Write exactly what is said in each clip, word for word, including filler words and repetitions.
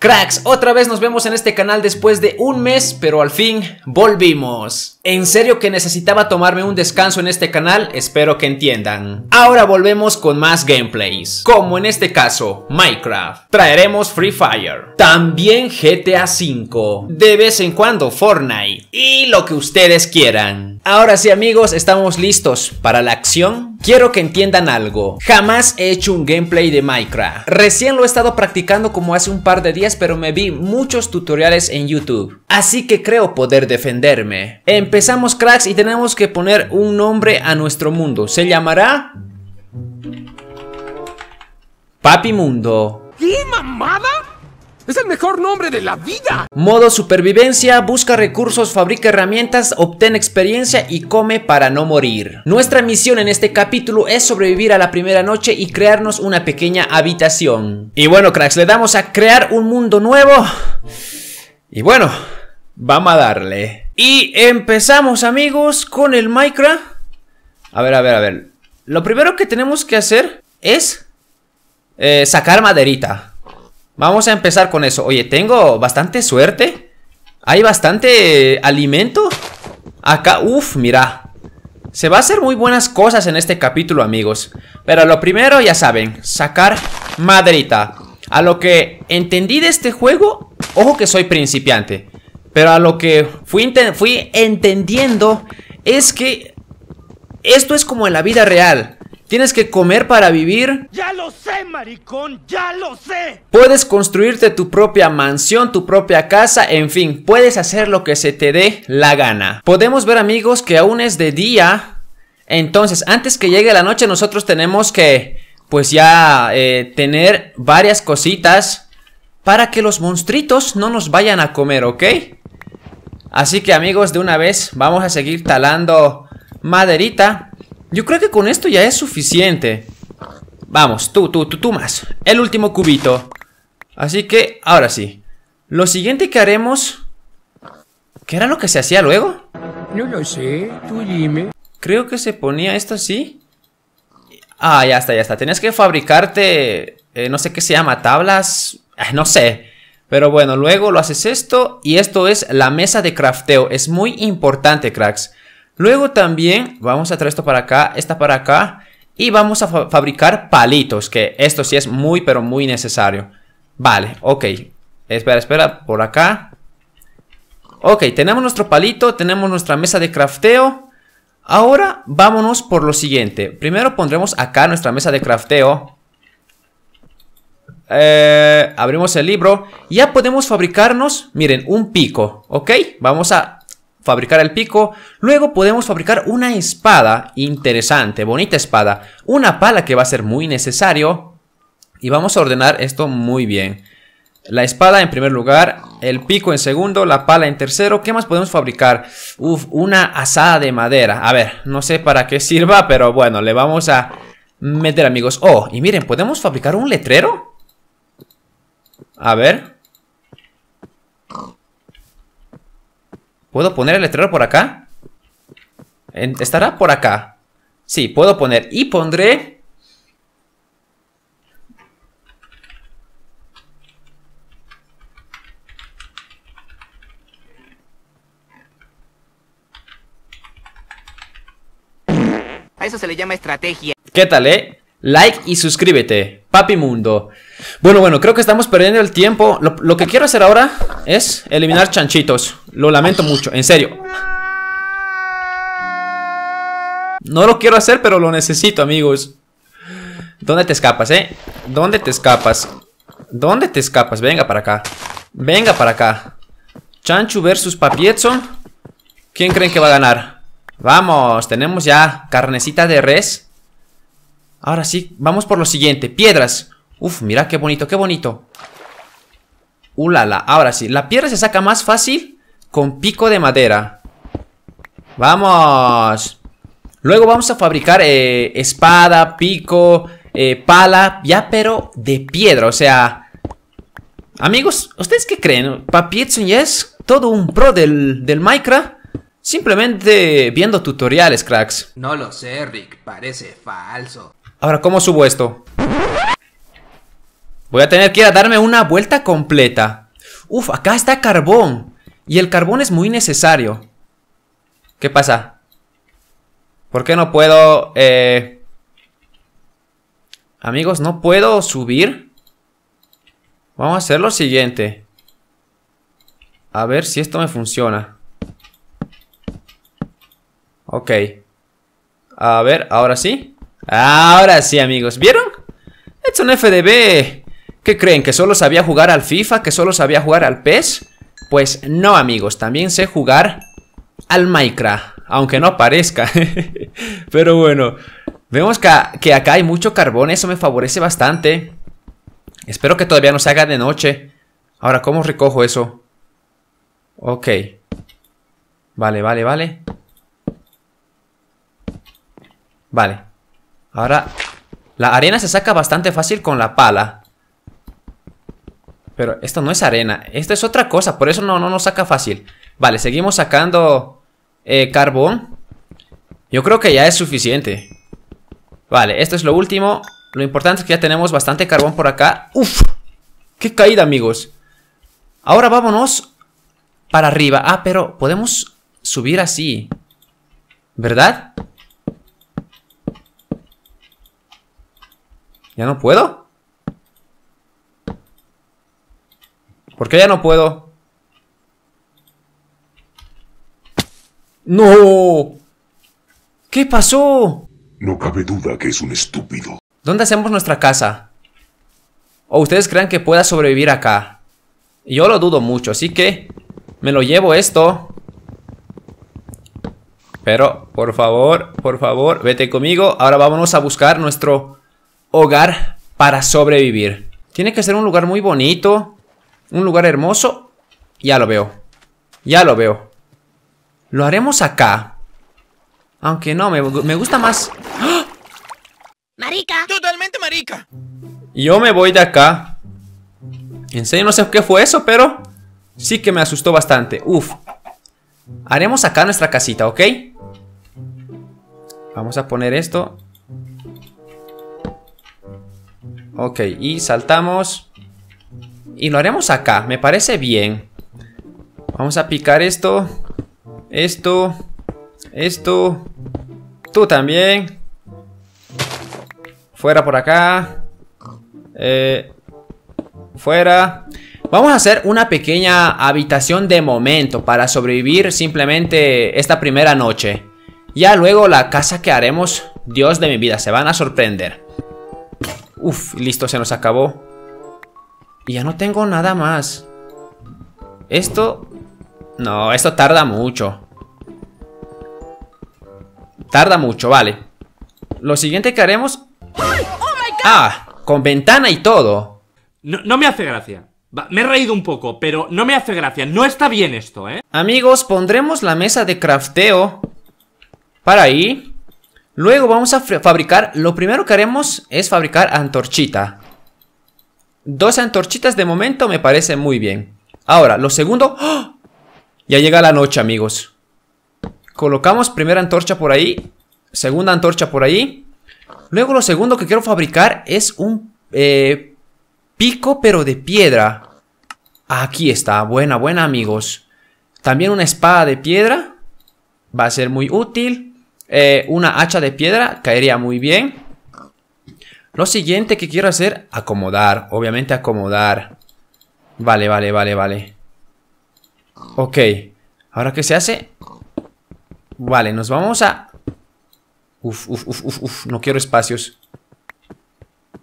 Cracks, otra vez nos vemos en este canal después de un mes, pero al fin volvimos. En serio que necesitaba tomarme un descanso en este canal, espero que entiendan. Ahora volvemos con más gameplays, como en este caso, Minecraft. Traeremos Free Fire, también G T A cinco, de vez en cuando Fortnite y lo que ustedes quieran. Ahora sí amigos, estamos listos para la acción. Quiero que entiendan algo, jamás he hecho un gameplay de Minecraft. Recién lo he estado practicando como hace un par de días, pero me vi muchos tutoriales en YouTube, así que creo poder defenderme. Empezamos cracks y tenemos que poner un nombre a nuestro mundo. Se llamará... Papi Mundo. ¿Qué mamada? ¡Es el mejor nombre de la vida! Modo supervivencia, busca recursos, fabrica herramientas, obtén experiencia y come para no morir. Nuestra misión en este capítulo es sobrevivir a la primera noche y crearnos una pequeña habitación. Y bueno cracks, le damos a crear un mundo nuevo. Y bueno, vamos a darle. Y empezamos amigos con el Minecraft. A ver, a ver, a ver. Lo primero que tenemos que hacer es eh, sacar maderita. Vamos a empezar con eso. Oye, tengo bastante suerte. Hay bastante eh, alimento. Acá, uff, mira. Se va a hacer muy buenas cosas en este capítulo, amigos. Pero lo primero, ya saben, sacar maderita. A lo que entendí de este juego, ojo que soy principiante, pero a lo que fui, fui entendiendo es que esto es como en la vida real. Tienes que comer para vivir. ¡Ya lo sé, maricón! ¡Ya lo sé! Puedes construirte tu propia mansión, tu propia casa, en fin, puedes hacer lo que se te dé la gana. Podemos ver, amigos, que aún es de día. Entonces, antes que llegue la noche, nosotros tenemos que, pues ya, eh, tener varias cositas para que los monstruitos no nos vayan a comer, ¿ok? Así que, amigos, de una vez vamos a seguir talando maderita. Yo creo que con esto ya es suficiente. Vamos, tú, tú, tú, tú más. El último cubito. Así que, ahora sí. Lo siguiente que haremos... ¿Qué era lo que se hacía luego? No lo sé, tú dime. Creo que se ponía esto así. Ah, ya está, ya está. Tenías que fabricarte... Eh, no sé qué se llama, tablas... Eh, no sé. Pero bueno, luego lo haces esto. Y esto es la mesa de crafteo. Es muy importante, cracks. Luego también vamos a traer esto para acá, esta para acá. Y vamos a fa fabricar palitos, que esto sí es muy pero muy necesario. Vale, ok. Espera, espera, por acá. Ok, tenemos nuestro palito, tenemos nuestra mesa de crafteo. Ahora vámonos por lo siguiente. Primero pondremos acá nuestra mesa de crafteo. eh, Abrimos el libro. Ya podemos fabricarnos, miren, un pico, ok. Vamos a... fabricar el pico, luego podemos fabricar una espada, interesante, bonita espada, una pala que va a ser muy necesario, y vamos a ordenar esto muy bien. La espada en primer lugar, el pico en segundo, la pala en tercero. ¿Qué más podemos fabricar? Uf, una azada de madera, a ver, no sé para qué sirva, pero bueno, le vamos a meter amigos. Oh, y miren, ¿podemos fabricar un letrero? A ver... ¿Puedo poner el letrero por acá? Estará por acá. Sí, puedo poner. Y pondré... A eso se le llama estrategia. ¿Qué tal, eh? Like y suscríbete, Papi Mundo. Bueno, bueno, creo que estamos perdiendo el tiempo. Lo, lo que quiero hacer ahora es eliminar chanchitos. Lo lamento mucho, en serio. No lo quiero hacer, pero lo necesito, amigos. ¿Dónde te escapas, eh? ¿Dónde te escapas? ¿Dónde te escapas? Venga para acá. Venga para acá. Chanchu versus PapiEdson. ¿Quién creen que va a ganar? Vamos, tenemos ya carnecita de res. Ahora sí, vamos por lo siguiente, piedras. Uf, mira qué bonito, qué bonito. Ulala, ahora sí. La piedra se saca más fácil con pico de madera. Vamos. Luego vamos a fabricar eh, espada, pico, eh, pala. Ya pero de piedra, o sea. Amigos, ¿ustedes qué creen? PapiEdson ya es todo un pro del, del Minecraft. Simplemente viendo tutoriales, cracks. No lo sé, Rick, parece falso. Ahora, ¿cómo subo esto? Voy a tener que ir a darme una vuelta completa. Uf, acá está carbón. Y el carbón es muy necesario. ¿Qué pasa? ¿Por qué no puedo? Eh... Amigos, ¿no puedo subir? Vamos a hacer lo siguiente. A ver si esto me funciona. Ok. A ver, ahora sí. Ahora sí, amigos. ¿Vieron? Edson F D B. ¿Qué creen? ¿Que solo sabía jugar al FIFA? ¿Que solo sabía jugar al P E S? Pues no, amigos. También sé jugar al Minecraft. Aunque no parezca. Pero bueno. Vemos que, que acá hay mucho carbón. Eso me favorece bastante. Espero que todavía no se haga de noche. Ahora, ¿cómo recojo eso? Ok. Vale, vale, vale. Vale. Ahora, la arena se saca bastante fácil con la pala. Pero esto no es arena. Esto es otra cosa. Por eso no nos no saca fácil. Vale, seguimos sacando eh, carbón. Yo creo que ya es suficiente. Vale, esto es lo último. Lo importante es que ya tenemos bastante carbón por acá. ¡Uf! ¡Qué caída, amigos! Ahora vámonos para arriba. Ah, pero podemos subir así, ¿verdad? ¿Ya no puedo? ¿Por qué ya no puedo? ¡No! ¿Qué pasó? No cabe duda que es un estúpido. ¿Dónde hacemos nuestra casa? ¿O ustedes creen que pueda sobrevivir acá? Yo lo dudo mucho, así que me lo llevo esto. Pero, por favor, por favor, vete conmigo. Ahora vámonos a buscar nuestro hogar para sobrevivir. Tiene que ser un lugar muy bonito, un lugar hermoso. Ya lo veo, ya lo veo. Lo haremos acá. Aunque no, me, me gusta más. ¡Ah! Marica. Totalmente marica. Yo me voy de acá. En serio no sé qué fue eso, pero sí que me asustó bastante. Uf. Haremos acá nuestra casita, ¿ok? Vamos a poner esto. Ok, y saltamos. Y lo haremos acá, me parece bien. Vamos a picar esto. Esto. Esto. Tú también. Fuera por acá. Eh, fuera. Vamos a hacer una pequeña habitación de momento para sobrevivir simplemente esta primera noche. Ya luego la casa que haremos, Dios de mi vida, se van a sorprender. Uf, listo, se nos acabó. Y ya no tengo nada más. Esto... No, esto tarda mucho. Tarda mucho, vale. Lo siguiente que haremos... Ah, con ventana y todo. No, no me hace gracia. Me he reído un poco, pero no me hace gracia. No está bien esto, ¿eh? Amigos, pondremos la mesa de crafteo para ahí. Luego vamos a fabricar, lo primero que haremos es fabricar antorchita. Dos antorchitas de momento me parece muy bien. Ahora, lo segundo... ¡Oh! Ya llega la noche, amigos. Colocamos primera antorcha por ahí, segunda antorcha por ahí. Luego lo segundo que quiero fabricar es un eh, pico pero de piedra. Aquí está, buena, buena, amigos. También una espada de piedra, va a ser muy útil. Eh, una hacha de piedra caería muy bien. Lo siguiente que quiero hacer, acomodar, obviamente acomodar. Vale, vale, vale, vale. Ok, ¿ahora qué se hace? Vale, nos vamos a... Uf, uf, uf, uf, uf, no quiero espacios.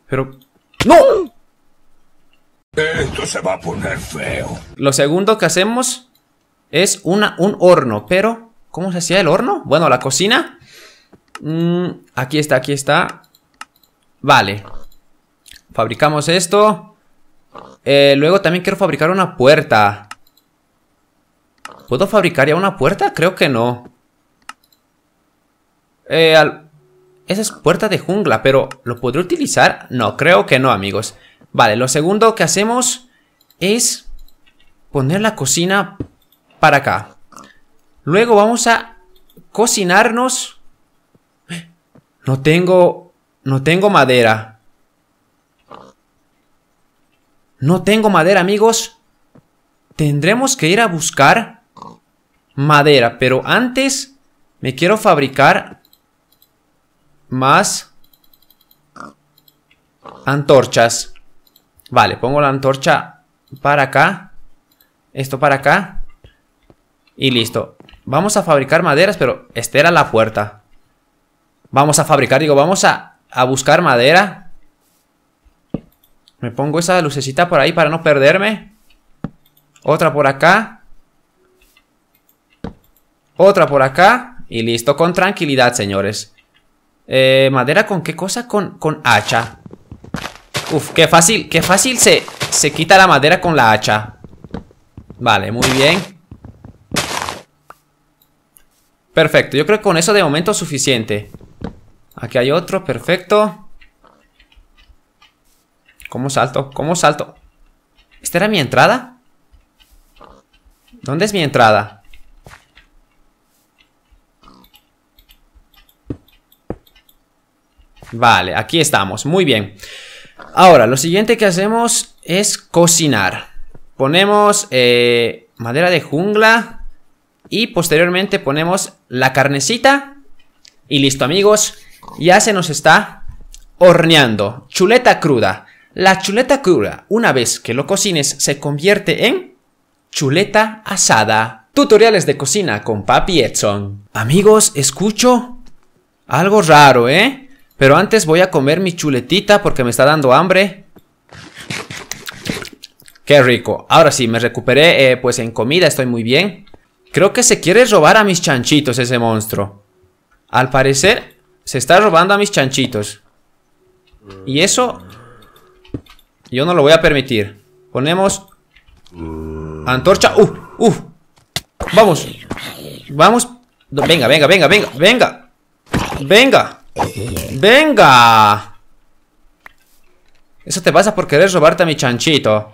Pero... ¡No! Esto se va a poner feo. Lo segundo que hacemos es una, un horno, pero... ¿Cómo se hacía el horno? Bueno, la cocina. Mm, aquí está, aquí está. Vale. Fabricamos esto. Eh, luego también quiero fabricar una puerta. ¿Puedo fabricar ya una puerta? Creo que no. Eh, al... Esa es puerta de jungla, pero ¿lo podré utilizar? No, creo que no, amigos. Vale, lo segundo que hacemos es poner la cocina para acá. Luego vamos a cocinarnos. No tengo... No tengo madera. No tengo madera, amigos. Tendremos que ir a buscar madera. Pero antes me quiero fabricar más antorchas. Vale, pongo la antorcha para acá. Esto para acá. Y listo. Vamos a fabricar maderas, pero esta era la puerta. Vamos a fabricar, digo, vamos a, a buscar madera. Me pongo esa lucecita por ahí para no perderme. Otra por acá. Otra por acá. Y listo, con tranquilidad, señores. Eh, ¿madera con qué cosa? Con, con hacha. Uf, qué fácil, qué fácil se, se quita la madera con la hacha. Vale, muy bien. Perfecto, yo creo que con eso de momento es suficiente. Aquí hay otro, perfecto. ¿Cómo salto? ¿Cómo salto? ¿Esta era mi entrada? ¿Dónde es mi entrada? Vale, aquí estamos, muy bien. Ahora, lo siguiente que hacemos es cocinar. Ponemos eh, madera de jungla. Y posteriormente ponemos la carnecita. Y listo, amigos. Ya se nos está horneando. Chuleta cruda. La chuleta cruda, una vez que lo cocines, se convierte en chuleta asada. Tutoriales de cocina con Papi Edson. Amigos, escucho algo raro, ¿eh? Pero antes voy a comer mi chuletita porque me está dando hambre. Qué rico. Ahora sí, me recuperé eh, pues en comida, estoy muy bien. Creo que se quiere robar a mis chanchitos ese monstruo. Al parecer se está robando a mis chanchitos. Y eso yo no lo voy a permitir. Ponemos antorcha. ¡Uh! ¡Uh! ¡Vamos! ¡Vamos! ¡Venga, venga, venga, venga! ¡Venga! ¡Venga! ¡Venga! Eso te pasa por querer robarte a mi chanchito.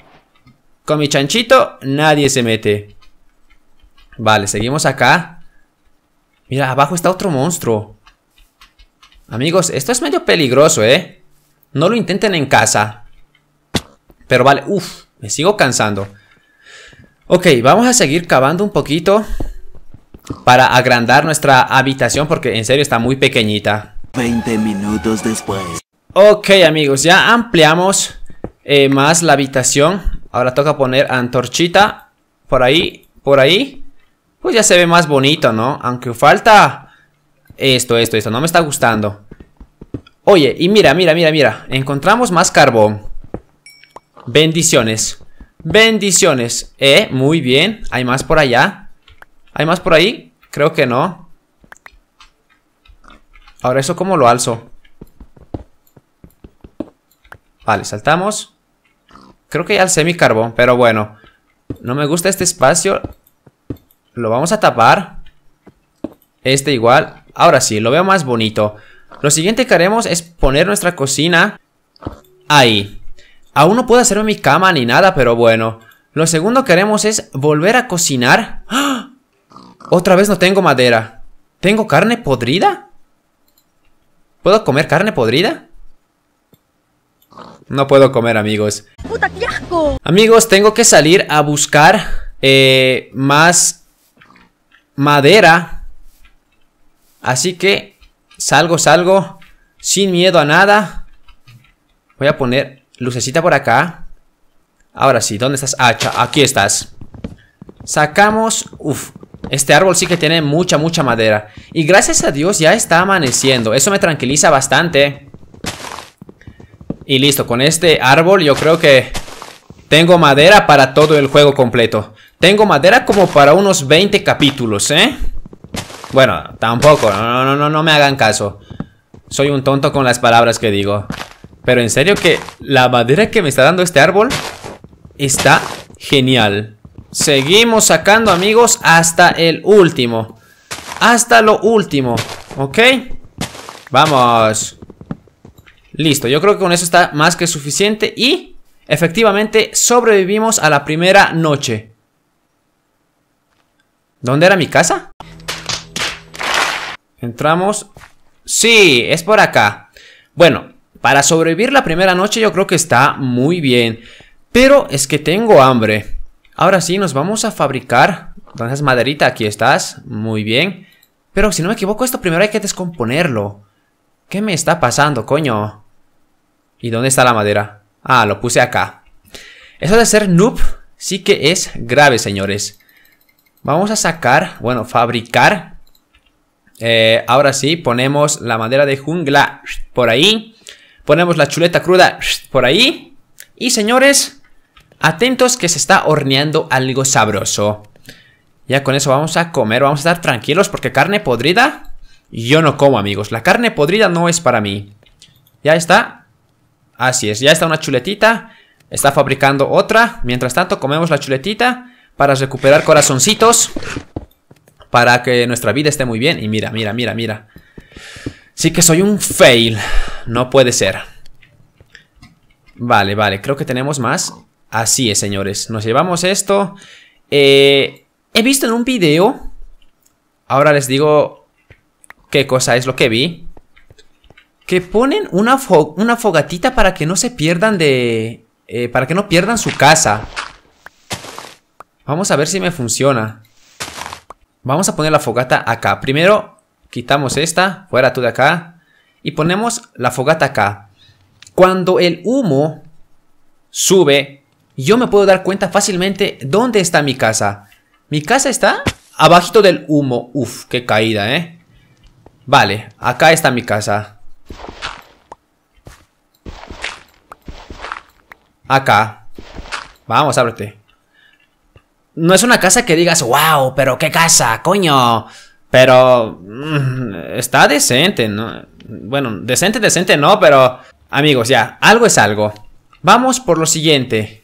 Con mi chanchito nadie se mete. Vale, seguimos acá. Mira, abajo está otro monstruo. Amigos, esto es medio peligroso, ¿eh? No lo intenten en casa. Pero vale, uff, me sigo cansando. Ok, vamos a seguir cavando un poquito para agrandar nuestra habitación porque en serio está muy pequeñita. veinte minutos después. Ok, amigos, ya ampliamos eh, más la habitación. Ahora toca poner antorchita por ahí, por ahí. Pues ya se ve más bonito, ¿no? Aunque falta esto, esto, esto. No me está gustando. Oye, y mira, mira, mira, mira. Encontramos más carbón. Bendiciones. Bendiciones. Eh, muy bien. ¿Hay más por allá? ¿Hay más por ahí? Creo que no. Ahora, ¿eso cómo lo alzo? Vale, saltamos. Creo que ya alcé mi carbón, pero bueno. No me gusta este espacio. Lo vamos a tapar. Este igual. Ahora sí, lo veo más bonito. Lo siguiente que haremos es poner nuestra cocina ahí. Aún no puedo hacerme mi cama ni nada, pero bueno. Lo segundo que haremos es volver a cocinar. ¡Ah! Otra vez no tengo madera. ¿Tengo carne podrida? ¿Puedo comer carne podrida? No puedo comer, amigos. ¡Puta, qué asco! Amigos, tengo que salir a buscar eh, más... madera. Así que salgo, salgo sin miedo a nada. Voy a poner lucecita por acá. Ahora sí, ¿dónde estás, hacha? Aquí estás. Sacamos. Uf, este árbol sí que tiene mucha, mucha madera. Y gracias a Dios ya está amaneciendo. Eso me tranquiliza bastante. Y listo, con este árbol yo creo que tengo madera para todo el juego completo. Tengo madera como para unos veinte capítulos, ¿eh? Bueno, tampoco, no, no, no, no me hagan caso. Soy un tonto con las palabras que digo. Pero en serio que la madera que me está dando este árbol está genial. Seguimos sacando, amigos, hasta el último. Hasta lo último, ¿ok? Vamos. Listo, yo creo que con eso está más que suficiente y... efectivamente, sobrevivimos a la primera noche. ¿Dónde era mi casa? Entramos. Sí, es por acá. Bueno, para sobrevivir la primera noche yo creo que está muy bien. Pero es que tengo hambre. Ahora sí, nos vamos a fabricar. Entonces, maderita, aquí estás. Muy bien. Pero si no me equivoco, esto primero hay que descomponerlo. ¿Qué me está pasando, coño? ¿Y dónde está la madera? Ah, lo puse acá. Eso de ser noob sí que es grave, señores. Vamos a sacar, bueno, fabricar. Eh, ahora sí, ponemos la madera de jungla por ahí. Ponemos la chuleta cruda por ahí. Y señores, atentos que se está horneando algo sabroso. Ya con eso vamos a comer, vamos a estar tranquilos porque carne podrida yo no como, amigos. La carne podrida no es para mí. Ya está. Así es, ya está una chuletita. Está fabricando otra. Mientras tanto comemos la chuletita para recuperar corazoncitos, para que nuestra vida esté muy bien. Y mira, mira, mira, mira. Sí que soy un fail. No puede ser. Vale, vale, creo que tenemos más. Así es, señores. Nos llevamos esto. Eh, he visto en un video. Ahora les digo qué cosa es lo que vi. Que ponen una, fo- una fogatita para que no se pierdan de... Eh, para que no pierdan su casa. Vamos a ver si me funciona. Vamos a poner la fogata acá. Primero quitamos esta, fuera tú de acá. Y ponemos la fogata acá. Cuando el humo sube, yo me puedo dar cuenta fácilmente dónde está mi casa. Mi casa está abajito del humo. Uf, qué caída, ¿eh? Vale, acá está mi casa. Acá. Vamos, ábrete. No es una casa que digas, wow, pero qué casa, coño. Pero mmm, está decente, ¿no? Bueno, decente, decente no, pero amigos, ya, algo es algo. Vamos por lo siguiente.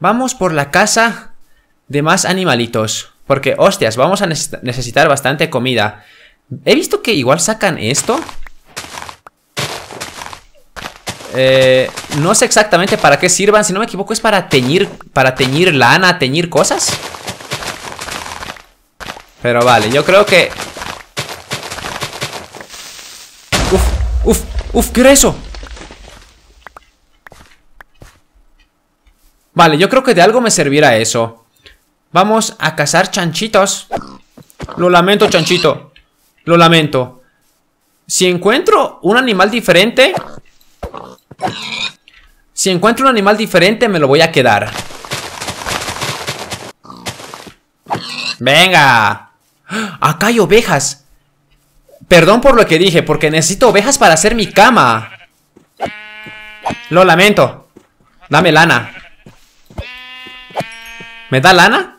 Vamos por la casa de más animalitos. Porque, hostias, vamos a necesitar bastante comida. He visto que igual sacan esto. Eh, no sé exactamente para qué sirvan. Si no me equivoco es para teñir, para teñir lana, teñir cosas. Pero vale, yo creo que... Uf, uf, uf, ¿qué era eso? Vale, yo creo que de algo me servirá eso. Vamos a cazar chanchitos. Lo lamento, chanchito. Lo lamento. Si encuentro un animal diferente... Si encuentro un animal diferente, me lo voy a quedar. ¡Venga! Acá hay ovejas. Perdón por lo que dije, porque necesito ovejas para hacer mi cama. Lo lamento. Dame lana. ¿Me da lana?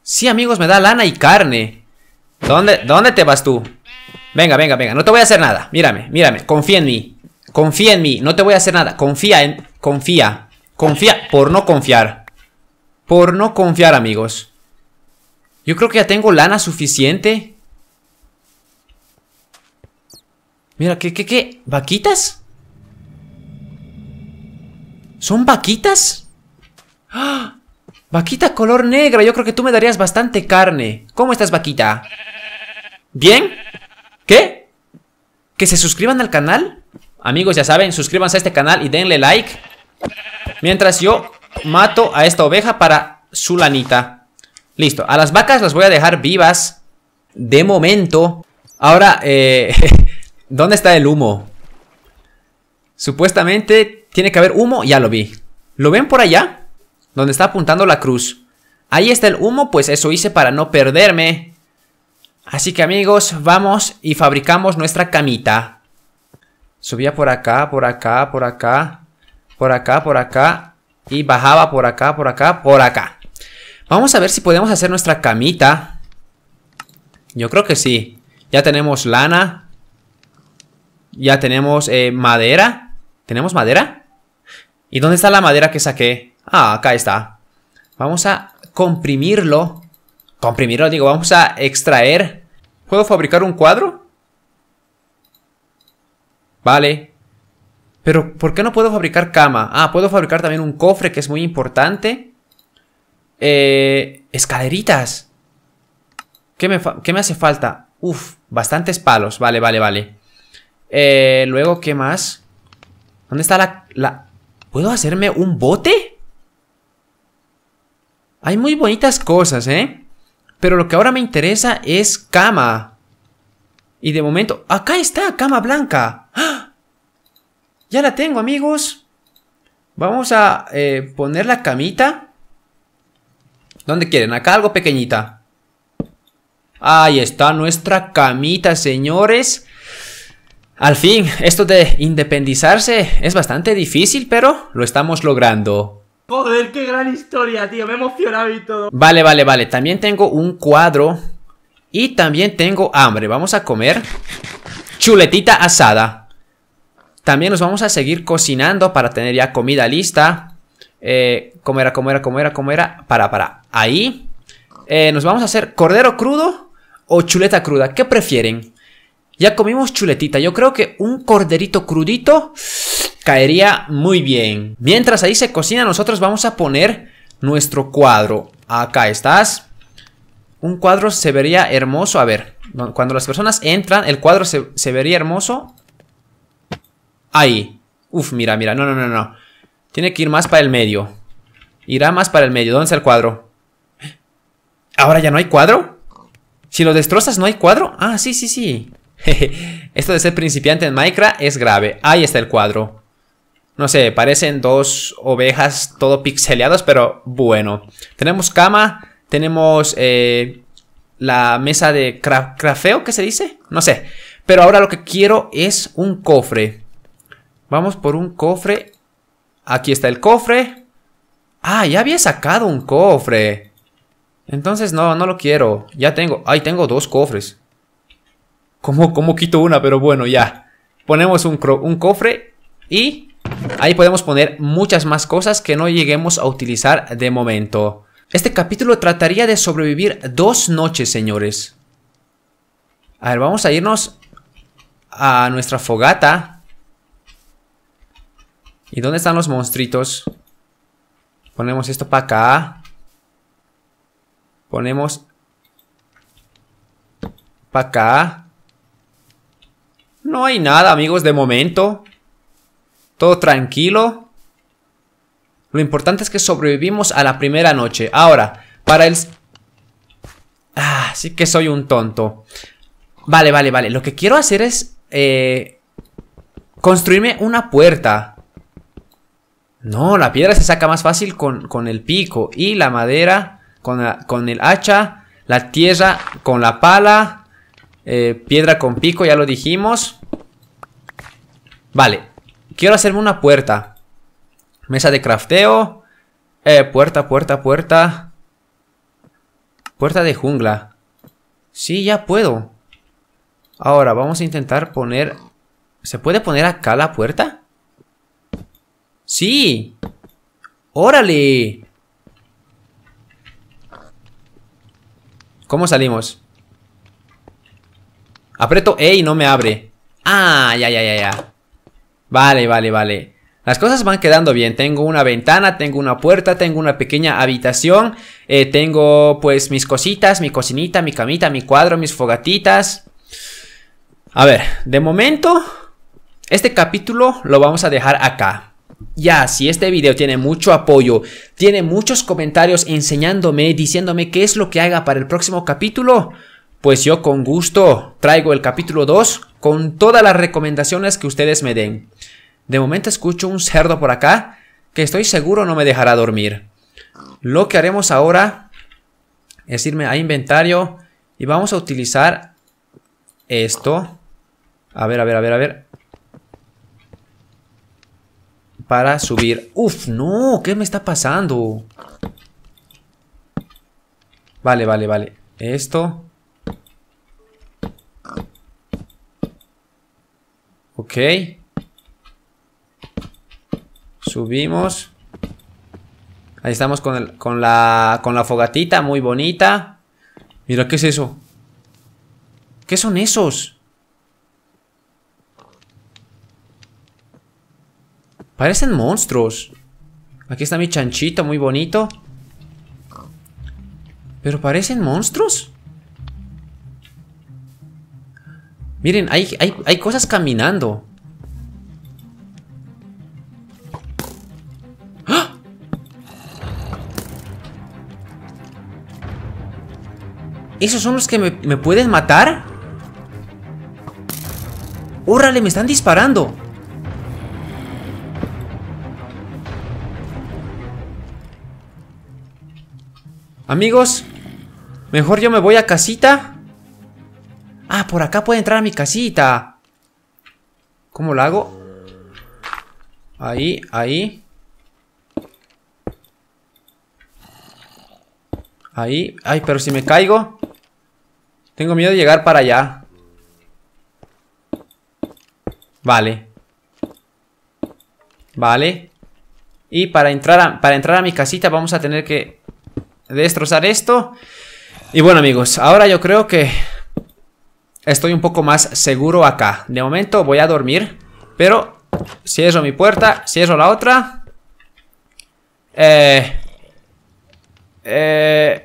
Sí, amigos, me da lana y carne. ¿Dónde, dónde te vas tú? Venga, venga, venga, no te voy a hacer nada. Mírame, mírame, confía en mí. Confía en mí, no te voy a hacer nada. Confía en... Confía. Confía por no confiar. Por no confiar, amigos. Yo creo que ya tengo lana suficiente. Mira, ¿qué, qué, qué? ¿Vaquitas? ¿Son vaquitas? ¡Ah! Vaquita color negra. Yo creo que tú me darías bastante carne. ¿Cómo estás, vaquita? ¿Bien? ¿Qué? ¿Que se suscriban al canal? Amigos, ya saben, suscríbanse a este canal y denle like. Mientras yo mato a esta oveja para su lanita. Listo, a las vacas las voy a dejar vivas de momento. Ahora, eh, ¿dónde está el humo? Supuestamente tiene que haber humo, ya lo vi. ¿Lo ven por allá? Donde está apuntando la cruz. Ahí está el humo, pues eso hice para no perderme. Así que amigos, vamos y fabricamos nuestra camita. Subía por acá, por acá, por acá, por acá, por acá. Y bajaba por acá, por acá, por acá. Vamos a ver si podemos hacer nuestra camita. Yo creo que sí. Ya tenemos lana. Ya tenemos eh, madera. ¿Tenemos madera? ¿Y dónde está la madera que saqué? Ah, acá está. Vamos a comprimirlo. Comprimirlo, digo, vamos a extraer. ¿Puedo fabricar un cuadro? Vale, pero ¿por qué no puedo fabricar cama? Ah, puedo fabricar también un cofre que es muy importante. Eh, escaleritas. ¿Qué me, qué me hace falta? Uf, bastantes palos, vale, vale, vale. Eh, luego, ¿qué más? ¿Dónde está la, la...? ¿Puedo hacerme un bote? Hay muy bonitas cosas, ¿eh? Pero lo que ahora me interesa es cama. Y de momento... ¡acá está! ¡Cama blanca! ¡Ah! Ya la tengo, amigos. Vamos a eh, poner la camita. ¿Dónde quieren? Acá algo pequeñita. Ahí está nuestra camita, señores. Al fin, esto de independizarse es bastante difícil, pero lo estamos logrando. Joder, qué gran historia, tío. Me he emocionado y todo. Vale, vale, vale. También tengo un cuadro. Y también tengo hambre. Vamos a comer chuletita asada. También nos vamos a seguir cocinando para tener ya comida lista. Eh, comer, comer, comer, comer. Para, para. Ahí. Eh, nos vamos a hacer cordero crudo o chuleta cruda. ¿Qué prefieren? Ya comimos chuletita. Yo creo que un corderito crudito caería muy bien. Mientras ahí se cocina, nosotros vamos a poner nuestro cuadro. Acá estás. Un cuadro se vería hermoso. A ver, cuando las personas entran, el cuadro se, se vería hermoso. Ahí. Uf, mira, mira. No, no, no, no. Tiene que ir más para el medio. Irá más para el medio. ¿Dónde está el cuadro? ¿Ahora ya no hay cuadro? Si lo destrozas, ¿no hay cuadro? Ah, sí, sí, sí. Esto de ser principiante en Minecraft es grave. Ahí está el cuadro. No sé, parecen dos ovejas todo pixeleados, pero bueno. Tenemos cama, tenemos eh, la mesa de cra crafeo, ¿qué se dice? No sé, pero ahora lo que quiero es un cofre. Vamos por un cofre. Aquí está el cofre. Ah, ya había sacado un cofre. Entonces no, no lo quiero. Ya tengo, ay, tengo dos cofres. ¿Cómo, cómo quito una? Pero bueno, ya. Ponemos un, un cofre y... ahí podemos poner muchas más cosas que no lleguemos a utilizar de momento. Este capítulo trataría de sobrevivir dos noches, señores. A ver, vamos a irnos a nuestra fogata. ¿Y dónde están los monstruitos? Ponemos esto para acá. Ponemos... para acá. No hay nada, amigos, de momento. Todo tranquilo. Lo importante es que sobrevivimos a la primera noche. Ahora, para el... ah, sí que soy un tonto. Vale, vale, vale. Lo que quiero hacer es... Eh, construirme una puerta. No, la piedra se saca más fácil con, con el pico. Y la madera con, la, con el hacha. La tierra con la pala. Eh, piedra con pico, ya lo dijimos. Vale. Quiero hacerme una puerta. Mesa de crafteo. Eh, puerta, puerta, puerta. Puerta de jungla. Sí, ya puedo. Ahora, vamos a intentar poner... ¿se puede poner acá la puerta? ¡Sí! ¡Órale! ¿Cómo salimos? Aprieto E y no me abre. ¡Ah! Ya, ya, ya, ya. Vale, vale, vale. Las cosas van quedando bien. Tengo una ventana, tengo una puerta, tengo una pequeña habitación. Eh, tengo, pues, mis cositas, mi cocinita, mi camita, mi cuadro, mis fogatitas. A ver, de momento, este capítulo lo vamos a dejar acá. Ya, si este video tiene mucho apoyo, tiene muchos comentarios enseñándome, diciéndome qué es lo que haga para el próximo capítulo... pues yo con gusto traigo el capítulo dos con todas las recomendaciones que ustedes me den. De momento escucho un cerdo por acá que estoy seguro no me dejará dormir. Lo que haremos ahora es irme a inventario y vamos a utilizar esto. A ver, a ver, a ver, a ver. Para subir. Uf, no, ¿qué me está pasando? Vale, vale, vale. Esto... ok. Subimos. Ahí estamos con, el, con, la, con la fogatita muy bonita. Mira, ¿qué es eso? ¿Qué son esos? Parecen monstruos. Aquí está mi chanchito muy bonito. ¿Pero parecen monstruos? Miren, hay, hay, hay cosas caminando. ¡Ah! ¿Esos son los que me, me pueden matar? ¡Órale! ¡Me están disparando! Amigos, mejor yo me voy a casita. Ah, por acá puede entrar a mi casita. ¿Cómo la hago? Ahí, ahí. Ahí. Ay, pero si me caigo. Tengo miedo de llegar para allá. Vale. Vale. Y para entrar a, para entrar a mi casita vamos a tener que destrozar esto. Y bueno, amigos, ahora yo creo que estoy un poco más seguro acá. De momento voy a dormir, pero cierro mi puerta, cierro la otra. Eh... Eh...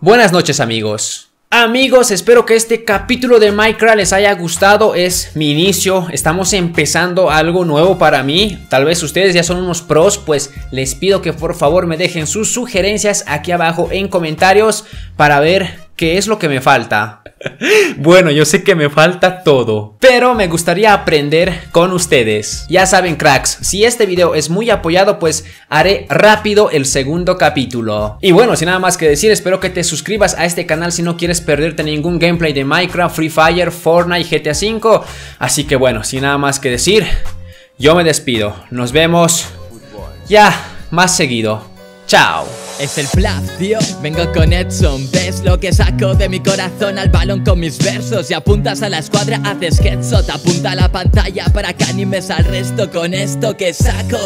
Buenas noches, amigos. Amigos, espero que este capítulo de Minecraft les haya gustado. Es mi inicio, estamos empezando algo nuevo para mí. Tal vez ustedes ya son unos pros, pues les pido que por favor me dejen sus sugerencias aquí abajo en comentarios para ver qué es lo que me falta. Bueno, yo sé que me falta todo, pero me gustaría aprender con ustedes. Ya saben, cracks, si este video es muy apoyado, pues haré rápido el segundo capítulo. Y bueno, sin nada más que decir, espero que te suscribas a este canal si no quieres perderte ningún gameplay de Minecraft, Free Fire, Fortnite, G T A cinco. Así que bueno, sin nada más que decir, yo me despido. Nos vemos ya más seguido. Chao. Es el plaf, tío, vengo con Edson. Ves lo que saco de mi corazón al balón con mis versos. Y apuntas a la escuadra, haces headshot. Apunta a la pantalla para que animes al resto con esto que saco.